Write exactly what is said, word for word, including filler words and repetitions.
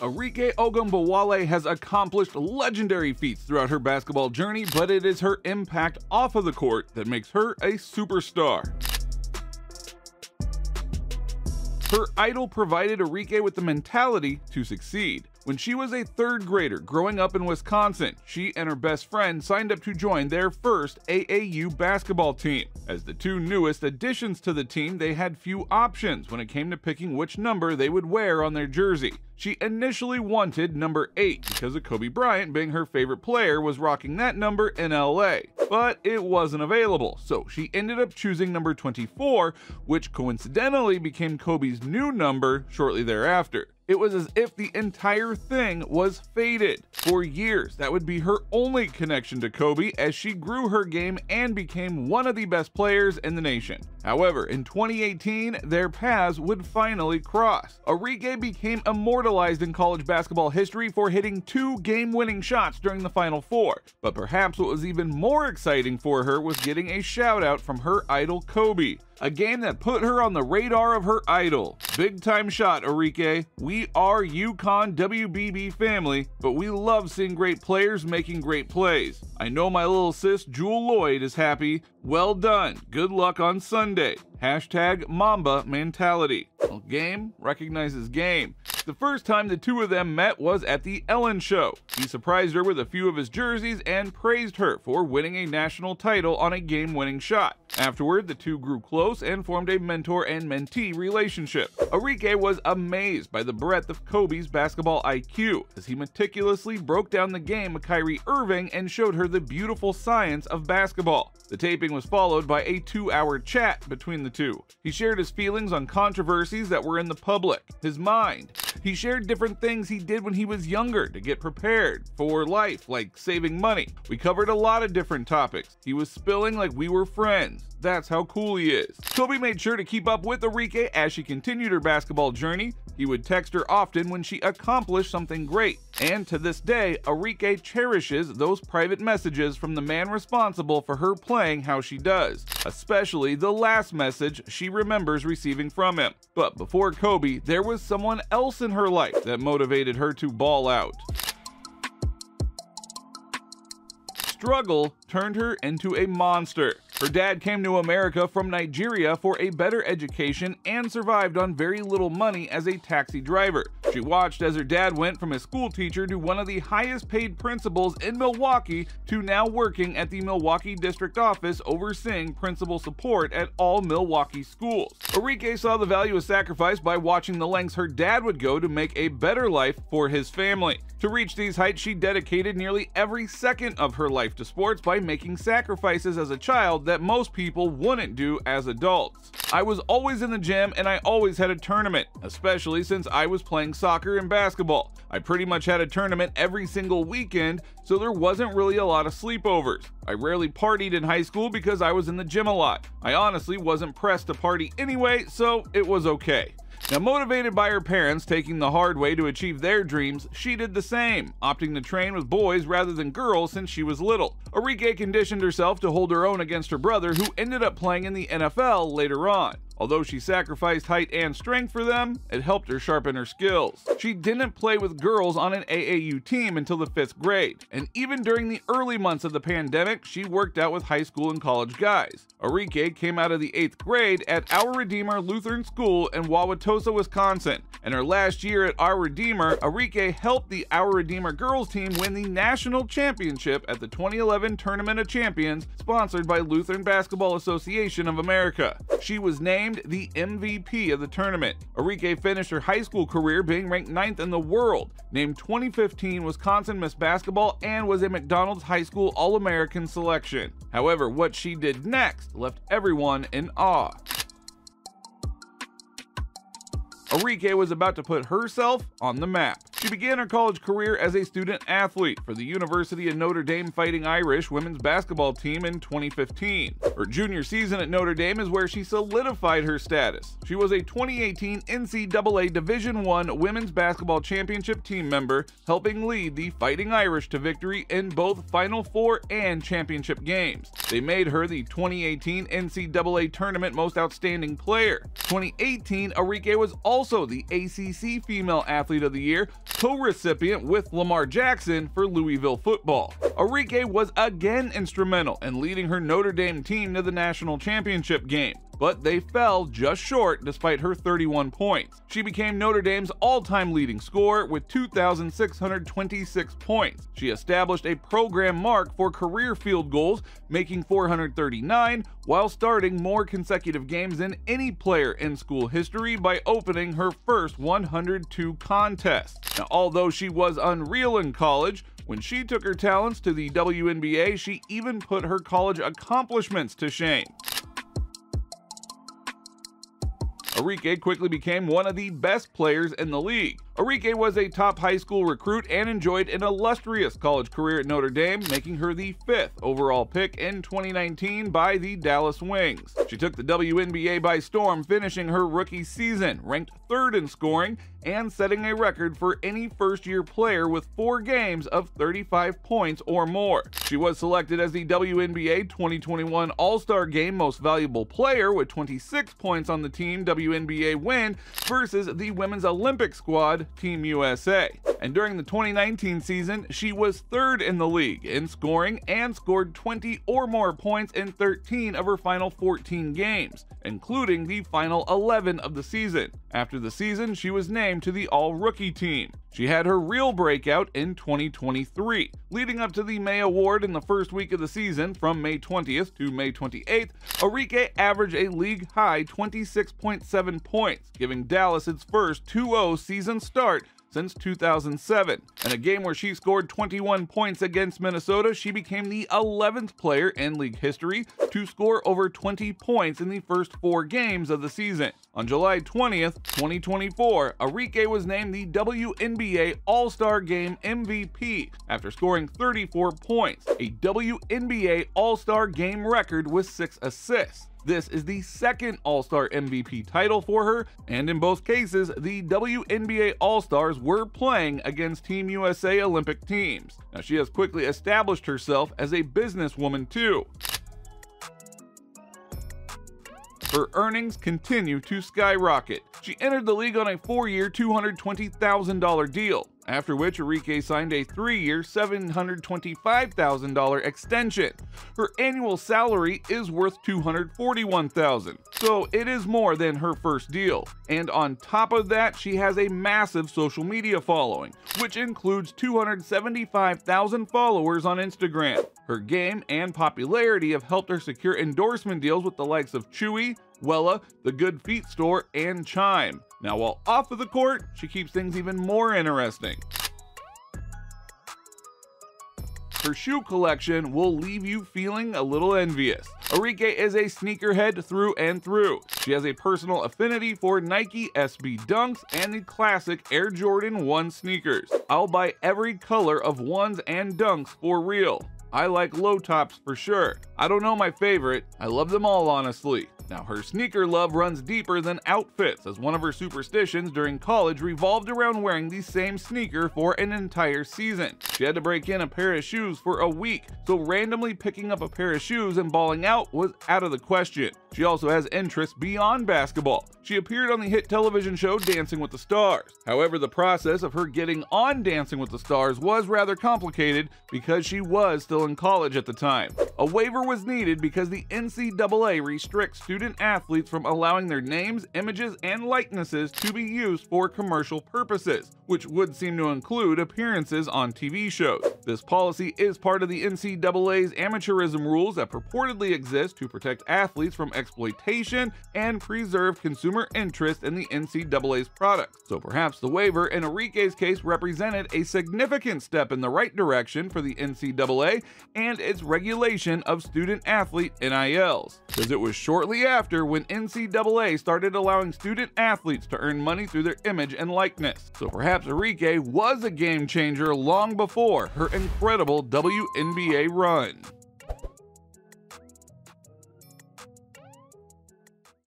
Arike Ogunbowale has accomplished legendary feats throughout her basketball journey, but it is her impact off of the court that makes her a superstar. Her idol provided Arike with the mentality to succeed. When she was a third grader growing up in Wisconsin, she and her best friend signed up to join their first A A U basketball team. As the two newest additions to the team, they had few options when it came to picking which number they would wear on their jersey. She initially wanted number eight because of Kobe Bryant being her favorite player was rocking that number in L A, but it wasn't available, so she ended up choosing number twenty-four, which coincidentally became Kobe's new number shortly thereafter. It was as if the entire thing was fated. For years, that would be her only connection to Kobe as she grew her game and became one of the best players in the nation. However, in twenty eighteen, their paths would finally cross. Arike became immortalized in college basketball history for hitting two game-winning shots during the Final Four. But perhaps what was even more exciting for her was getting a shout-out from her idol Kobe. A game that put her on the radar of her idol. Big time shot, Arike. We are UConn W B B family, but we love seeing great players making great plays. I know my little sis, Jewel Lloyd, is happy. Well done. Good luck on Sunday. Hashtag Mamba mentality. Well, game recognizes game. The first time the two of them met was at the Ellen Show. He surprised her with a few of his jerseys and praised her for winning a national title on a game-winning shot. Afterward, the two grew close and formed a mentor and mentee relationship. Arike was amazed by the breadth of Kobe's basketball I Q as he meticulously broke down the game of Kyrie Irving and showed her the beautiful science of basketball. The taping was followed by a two-hour chat between the two. He shared his feelings on controversies that were in the public, his mind. He shared different things he did when he was younger to get prepared for life, like saving money. We covered a lot of different topics. He was spilling like we were friends. That's how cool he is. Kobe made sure to keep up with Arike as she continued her basketball journey. He would text her often when she accomplished something great. And to this day, Arike cherishes those private messages from the man responsible for her playing how she does, especially the last message she remembers receiving from him. But before Kobe, there was someone else in her life that motivated her to ball out. Struggle turned her into a monster. Her dad came to America from Nigeria for a better education and survived on very little money as a taxi driver. She watched as her dad went from a school teacher to one of the highest paid principals in Milwaukee to now working at the Milwaukee district office overseeing principal support at all Milwaukee schools. Arike saw the value of sacrifice by watching the lengths her dad would go to make a better life for his family. To reach these heights, she dedicated nearly every second of her life to sports by making sacrifices as a child that most people wouldn't do as adults. I was always in the gym and I always had a tournament, especially since I was playing soccer and basketball. I pretty much had a tournament every single weekend, so there wasn't really a lot of sleepovers. I rarely partied in high school because I was in the gym a lot. I honestly wasn't pressed to party anyway, so it was okay. Now, motivated by her parents taking the hard way to achieve their dreams, she did the same, opting to train with boys rather than girls since she was little. Arike conditioned herself to hold her own against her brother, who ended up playing in the N F L later on. Although she sacrificed height and strength for them, it helped her sharpen her skills. She didn't play with girls on an A A U team until the fifth grade, and even during the early months of the pandemic, she worked out with high school and college guys. Arike came out of the eighth grade at Our Redeemer Lutheran School in Wauwatosa, Wisconsin. In her last year at Our Redeemer, Arike helped the Our Redeemer girls team win the national championship at the twenty eleven Tournament of Champions, sponsored by Lutheran Basketball Association of America. She was named the M V P of the tournament. Arike finished her high school career being ranked ninth in the world, named twenty fifteen Wisconsin Miss Basketball, and was a McDonald's High School All-American selection. However, what she did next left everyone in awe. Arike was about to put herself on the map. She began her college career as a student athlete for the University of Notre Dame Fighting Irish women's basketball team in twenty fifteen. Her junior season at Notre Dame is where she solidified her status. She was a twenty eighteen N C double A Division one Women's Basketball Championship team member, helping lead the Fighting Irish to victory in both Final Four and championship games. They made her the twenty eighteen N C double A Tournament Most Outstanding Player. twenty eighteen, Arike was also the A C C Female Athlete of the Year, co-recipient with Lamar Jackson for Louisville football. Arike was again instrumental in leading her Notre Dame team to the national championship game, but they fell just short despite her thirty-one points. She became Notre Dame's all-time leading scorer with two thousand six hundred twenty-six points. She established a program mark for career field goals, making four hundred thirty-nine, while starting more consecutive games than any player in school history by opening her first one hundred two contests. Now, although she was unreal in college, when she took her talents to the W N B A, she even put her college accomplishments to shame. Arike quickly became one of the best players in the league. Arike was a top high school recruit and enjoyed an illustrious college career at Notre Dame, making her the fifth overall pick in twenty nineteen by the Dallas Wings. She took the W N B A by storm, finishing her rookie season ranked third in scoring and setting a record for any first-year player with four games of thirty-five points or more. She was selected as the W N B A twenty twenty-one All-Star Game Most Valuable Player with twenty-six points on the team W N B A win versus the Women's Olympic squad Team U S A. And during the twenty nineteen season, she was third in the league in scoring and scored twenty or more points in thirteen of her final fourteen games, including the final eleven of the season. After the season, she was named to the All-Rookie team. She had her real breakout in twenty twenty-three. Leading up to the May Award in the first week of the season, from May twentieth to May twenty-eighth, Arike averaged a league-high twenty-six point seven points, giving Dallas its first two oh season start since two thousand seven. In a game where she scored twenty-one points against Minnesota, she became the eleventh player in league history to score over twenty points in the first four games of the season. On July twentieth, twenty twenty-four, Arike was named the W N B A All-Star Game M V P after scoring thirty-four points, a W N B A All-Star Game record with six assists. This is the second All-Star M V P title for her, and in both cases, the W N B A All-Stars were playing against Team U S A Olympic teams. Now, she has quickly established herself as a businesswoman too. Her earnings continue to skyrocket. She entered the league on a four-year, two hundred twenty thousand dollar deal, after which Arike signed a three-year, seven hundred twenty-five thousand dollar extension. Her annual salary is worth two hundred forty-one thousand dollars, so it is more than her first deal. And on top of that, she has a massive social media following, which includes two hundred seventy-five thousand followers on Instagram. Her game and popularity have helped her secure endorsement deals with the likes of Chewy, Wella, The Good Feet Store, and Chime. Now, while off of the court, she keeps things even more interesting. Her shoe collection will leave you feeling a little envious. Arike is a sneakerhead through and through. She has a personal affinity for Nike S B Dunks and the classic Air Jordan one sneakers. I'll buy every color of ones and dunks for real. I like low tops for sure. I don't know my favorite. I love them all, honestly. Now, her sneaker love runs deeper than outfits, as one of her superstitions during college revolved around wearing the same sneaker for an entire season. She had to break in a pair of shoes for a week, so randomly picking up a pair of shoes and balling out was out of the question. She also has interests beyond basketball. She appeared on the hit television show Dancing with the Stars. However, the process of her getting on Dancing with the Stars was rather complicated because she was still in college at the time. A waiver was needed because the N C double A restricts student athletes from allowing their names, images, and likenesses to be used for commercial purposes, which would seem to include appearances on T V shows. This policy is part of the N C double A's amateurism rules that purportedly exist to protect athletes from exploitation and preserve consumer interest in the N C double A's products. So perhaps the waiver in Arike's case represented a significant step in the right direction for the N C double A and its regulation of student-athlete N I Ls, because it was shortly after when N C double A started allowing student-athletes to earn money through their image and likeness. So perhaps Arike was a game changer long before her incredible W N B A run.